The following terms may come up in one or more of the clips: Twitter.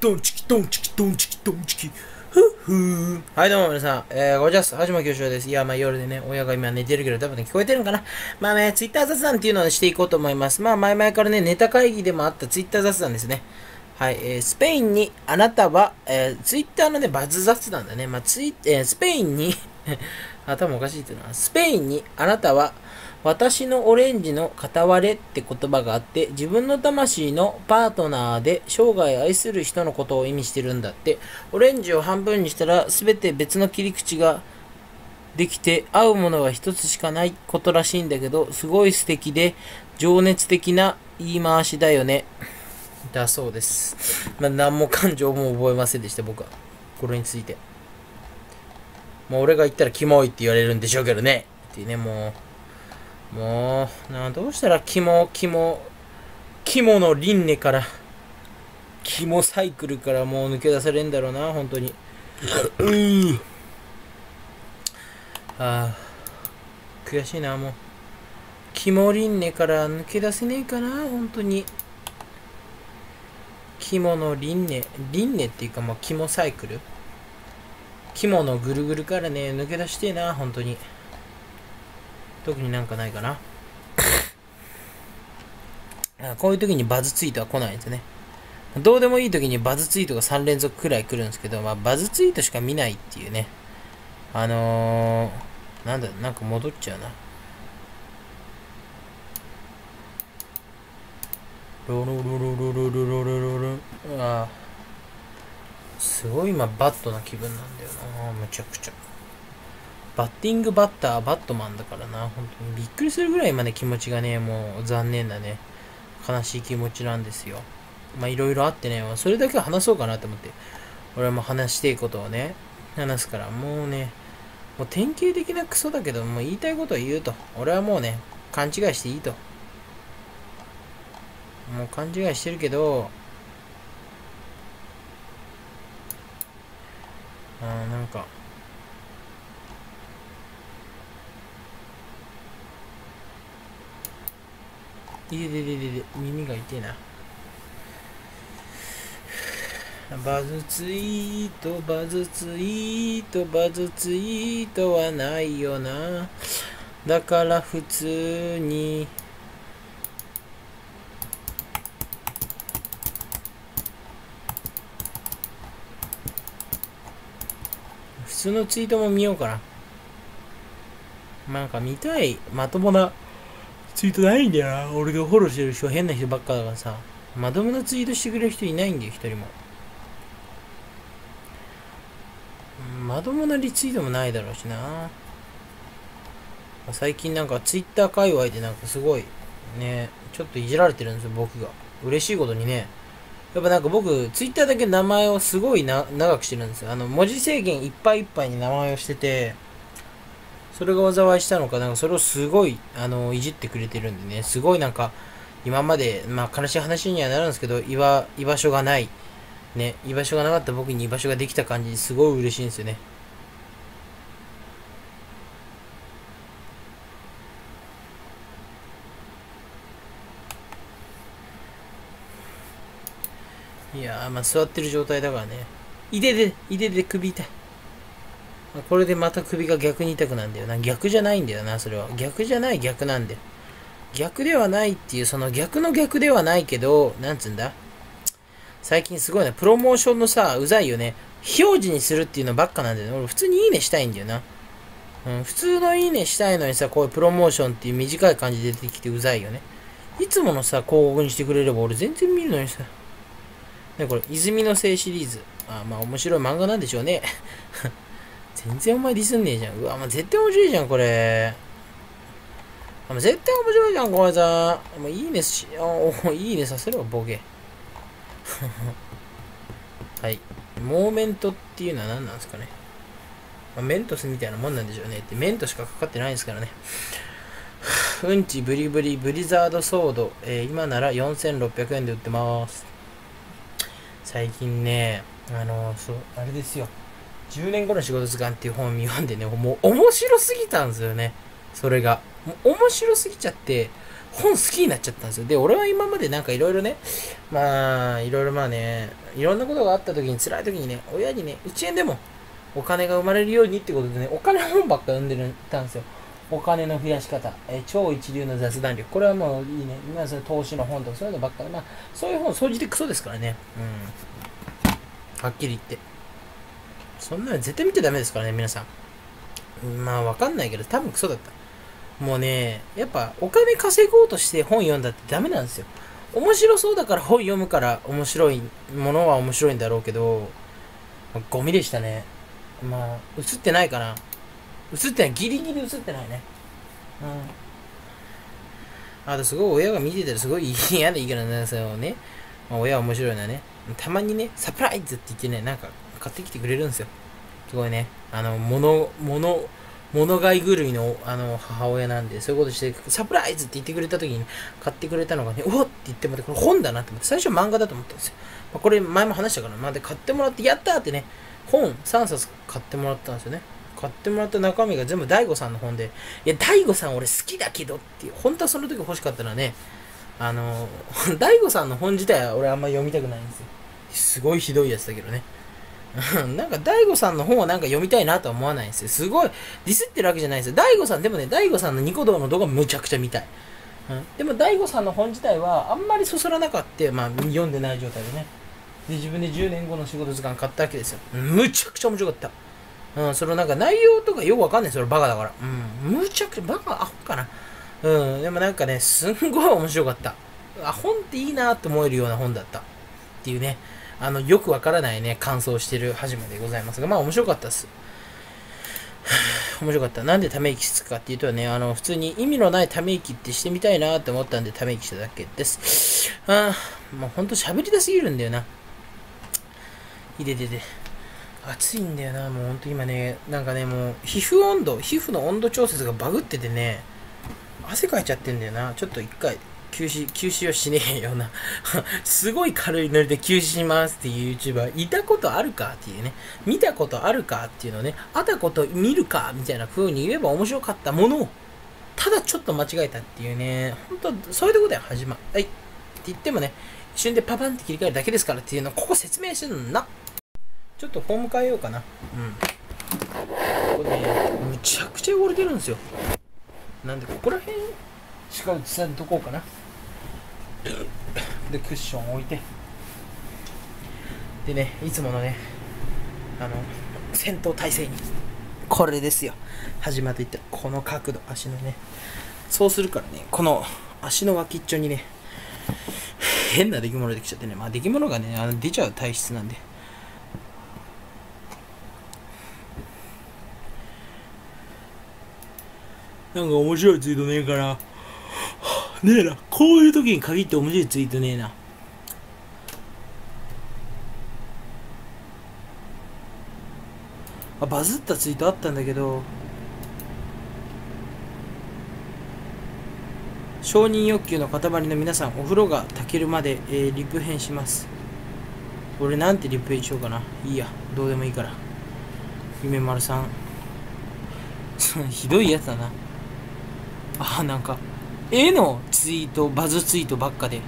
ドンチキドンチキドンチキドンチキはい、どうも皆さん、こんにちは、はじまきょうしょうです。いや、まあ夜でね、親が今寝てるけど、多分ね、聞こえてるのかな。まあね、ツイッター雑談っていうのをしていこうと思います。まあ、前々からね、ネタ会議でもあったツイッター雑談ですね。はい、スペインにあなたは、ツイッターのね、バズ雑談だね。まあ、スペインに、頭おかしいっていうのは、スペインにあなたは、私のオレンジの片割れって言葉があって、自分の魂のパートナーで生涯愛する人のことを意味してるんだって。オレンジを半分にしたら全て別の切り口ができて、合うものが一つしかないことらしいんだけど、すごい素敵で情熱的な言い回しだよね。だそうです。まあ、何も感情も覚えませんでした、僕は。これについて。まあ、俺が言ったらキモいって言われるんでしょうけどね。っていうね、もう、どうしたらキモの輪廻から、キモサイクルからもう抜け出されるんだろうな、本当に。ああ、悔しいな、もう。キモ輪廻から抜け出せねえかな、本当に。キモの輪廻っていうか、もうキモサイクル。キモのぐるぐるからね、抜け出してえな、本当に。特になんかないかな。こういう時にバズツイートは来ないんですね。どうでもいい時にバズツイートが3連続くらい来るんですけど、まあ、バズツイートしか見ないっていうね。なんだ、なんか戻っちゃうな。ロロロロロロロロロロ。ああ。すごい今、バッドな気分なんだよな。むちゃくちゃ。バッティングバッター、バットマンだからな、本当にびっくりするぐらい今ね、気持ちがね、もう残念なね、悲しい気持ちなんですよ。まあいろいろあってね、それだけは話そうかなと思って、俺はもう話していくことをね、話すから、もうね、もう典型的なクソだけど、もう言いたいことを言うと、俺はもうね、勘違いしていいと。もう勘違いしてるけど、なんか、いで、耳が痛いな。バズツイートはないよな。だから普通に。普通のツイートも見ようかな。なんか見たい。まともな。ツイートないんだよな。俺がフォローしてる人変な人ばっかだからさ。まともなツイートしてくれる人いないんだよ、一人も。まともなリツイートもないだろうしな。最近なんかツイッター界隈でなんかすごい、ね、ちょっといじられてるんですよ、僕が。嬉しいことにね。やっぱなんか僕、ツイッターだけ名前をすごい長くしてるんですよ。文字制限いっぱいいっぱいに名前をしてて、それが災いしたのか、なんかそれをすごい、いじってくれてるんでね、すごいなんか、今まで、まあ悲しい話にはなるんですけど、居場所がない、ね、居場所がなかった僕に居場所ができた感じ、すごい嬉しいんですよね。いやー、まあ座ってる状態だからね。いで、首痛い。これでまた首が逆に痛くなんだよな。逆じゃないんだよな、それは。逆じゃない、逆なんだよ。逆ではないっていう、その逆の逆ではないけど、なんつうんだ。最近すごいね、プロモーションのさ、うざいよね。非表示にするっていうのばっかなんだよね。俺普通にいいねしたいんだよな。うん、普通のいいねしたいのにさ、こういうプロモーションっていう短い感じで出てきてうざいよね。いつものさ、広告にしてくれれば俺全然見るのにさ。ね、これ、泉の聖シリーズ。あ、まあ面白い漫画なんでしょうね。全然お前ディスんねえじゃん。うわ、まあ、絶対面白いじゃん、これ。絶対面白いじゃん、これさ。もういいねし、いいねさせろ、ボケ。はい。モーメントっていうのは何なんですかね。まあ、メントスみたいなもんなんでしょうね。って、メントしかかかってないですからね。うんち、ブリブリ、ブリザードソード。今なら4600円で売ってます。最近ね、あれですよ。10年後の仕事図鑑っていう本を見読んでね、もう面白すぎたんですよね。それが。もう面白すぎちゃって、本好きになっちゃったんですよ。で、俺は今までなんかいろいろね、いろんなことがあった時に、辛い時にね、親にね、1円でもお金が生まれるようにってことでね、お金本ばっか読んでたんですよ。お金の増やし方、超一流の雑談力。これはもういいね。今はその投資の本とかそういうのばっかり。まあ、そういう本掃除でクソですからね。うん。はっきり言って。そんなの絶対見てダメですからね、皆さん。まあ、わかんないけど、多分クソだった。もうね、やっぱお金稼ごうとして本読んだってダメなんですよ。面白そうだから本読むから面白いものは面白いんだろうけど、ゴミでしたね。まあ、映ってないかな。映ってない。ギリギリ映ってないね。うん。あと、すごい親が見てたらすごい嫌でいいからなんですよね。まあ、親は面白いなね。たまにね、サプライズって言ってね、なんか買ってきてくれるんですよ。すごいね。物買い狂いの、母親なんで、そういうことして、サプライズって言ってくれた時に買ってくれたのがね、おっって言ってもらって、これ本だなって思って、最初漫画だと思ったんですよ。まあ、これ前も話したから、まあ、で買ってもらって、やったーってね、本3冊買ってもらったんですよね。買ってもらった中身が全部大悟さんの本で、いや、大悟さん俺好きだけどっていう、本当はその時欲しかったらね、大悟さんの本自体は俺あんま読みたくないんですよ。すごいひどいやつだけどね。なんか大悟さんの本はなんか読みたいなとは思わないんですよ。すごい、ディスってるわけじゃないんですよ。大悟さん、でもね、大悟さんのニコ動の動画むちゃくちゃ見たい。うん、でも大悟さんの本自体はあんまりそそらなかった、まあ読んでない状態でね。で、自分で10年後の仕事図鑑買ったわけですよ。むちゃくちゃ面白かった。うん、そのなんか内容とかよくわかんないですよ、バカだから。うん、むちゃくちゃ、バカ、アホかな。うん、でもなんかね、すんごい面白かった。あ、本っていいなと思えるような本だった。っていうね、よくわからないね、感想してるはじめでございますが、まあ面白かったっす。面白かった。なんでため息つくかっていうとね、普通に意味のないため息ってしてみたいなと思ったんで、ため息しただけです。ああ、もうほんと喋りたすぎるんだよな。いででで。暑いんだよな、もうほんと今ね、なんかね、もう皮膚の温度調節がバグっててね、汗かいちゃってんだよな。ちょっと一回、休止をしねえような、すごい軽いノリで休止しますっていう YouTuber、いたことあるかっていうね、見たことあるかっていうのね、あたこと見るかみたいな風に言えば面白かったものを、ただちょっと間違えたっていうね、ほんと、そういうとこだよ、始まる。はい。って言ってもね、一瞬でパパンって切り替えるだけですからっていうのを、ここ説明してるんだ。ちょっとフォーム変えようかな。うん。これね、むちゃくちゃ汚れてるんですよ。なんで、ここら辺しか映さんとこうかな。で、クッション置いて。でね、いつものね、戦闘態勢に、これですよ。始まっていった。この角度、足のね。そうするからね、この足の脇っちょにね、変な出来物できちゃってね。まあ、出来物がね、出ちゃう体質なんで。なんか面白いツイートねえからねえな。こういう時に限って面白いツイートねえな。あ、バズったツイートあったんだけど、承認欲求の塊の皆さん、お風呂が炊けるまで、リプ編します。俺なんてリプ編しようかな。いいや、どうでもいいから。夢丸さんひどいやつだな。あ、なんか、絵のツイート、バズツイートばっかで。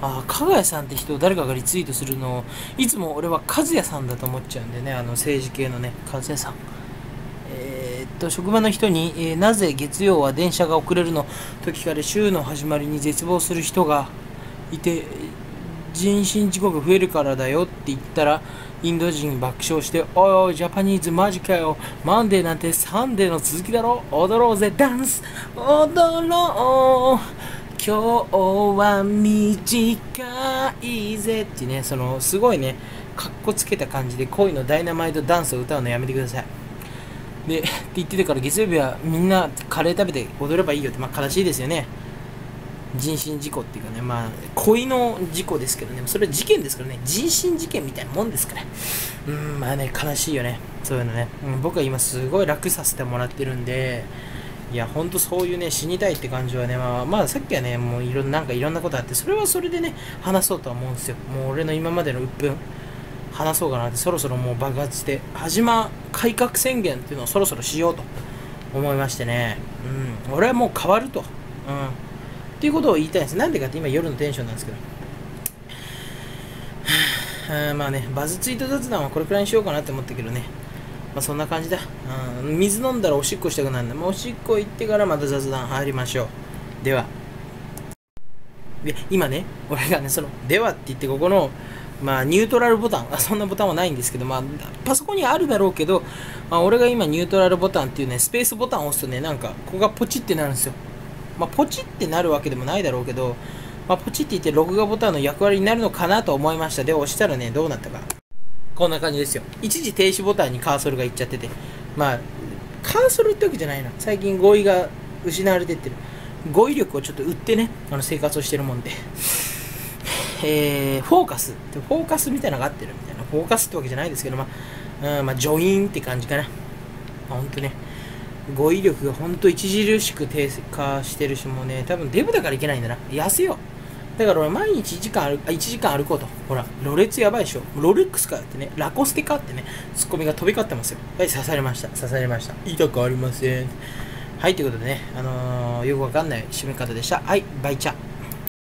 あ、かがやさんって人を誰かがリツイートするのを、いつも俺はかずやさんだと思っちゃうんでね、政治系のね、かずやさん。職場の人に、なぜ月曜は電車が遅れるのと聞かれ、週の始まりに絶望する人がいて、人身事故が増えるからだよって言ったら、インド人爆笑して、おいおい、ジャパニーズマジかよ。マンデーなんてサンデーの続きだろ。踊ろうぜ、ダンス。踊ろう。今日は短いぜ。ってね、すごいね、かっこつけた感じで恋のダイナマイトダンスを歌うのやめてください。で、って言ってたから、月曜日はみんなカレー食べて踊ればいいよって、まあ悲しいですよね。人身事故っていうかね、まあ、恋の事故ですけどね、それは事件ですからね、人身事件みたいなもんですから、まあね、悲しいよね、そういうのね、僕は今、すごい楽させてもらってるんで、いや、ほんとそういうね、死にたいって感じはね、まあ、さっきはね、もうなんかいろんなことあって、それはそれでね、話そうとは思うんですよ、もう俺の今までの鬱憤、話そうかなって、そろそろもう爆発して、開革宣言っていうのをそろそろしようと思いましてね、俺はもう変わると、っていうことを言いたいです。なんでかって今夜のテンションなんですけど、まあね、バズツイート雑談はこれくらいにしようかなって思ったけどね、まあそんな感じだ。水飲んだらおしっこしたくなるんだ。おしっこ行ってからまた雑談入りましょう。では。で、今ね、俺がね、その、ではって言って、ここの、まあ、ニュートラルボタン、そんなボタンはないんですけど、まあ、パソコンにあるだろうけど、まあ、俺が今、ニュートラルボタンっていうね、スペースボタンを押すとね、なんか、ここがポチってなるんですよ。まあ、ポチってなるわけでもないだろうけど、まあ、ポチって言って、録画ボタンの役割になるのかなと思いました。で、押したらね、どうなったか。こんな感じですよ。一時停止ボタンにカーソルがいっちゃってて、まあ、カーソルってわけじゃないな。最近、語彙が失われてってる。語彙力をちょっと売ってね、生活をしてるもんで。フォーカス。フォーカスみたいなのが合ってるみたいな。フォーカスってわけじゃないですけど、まあ、まあ、ジョインって感じかな。まあ、ほんとね、語彙力がほんと著しく低下してるし、もうね、多分デブだからいけないんだな。痩せよう。だから俺、毎日1時間歩こうと。ほら、ロレツやばいでしょ。ロレックスかってね、ラコステかってね、ツッコミが飛び交ってますよ。はい、刺されました。刺されました。痛くありません。はい、ということでね、よくわかんない締め方でした。はい、バイチャ。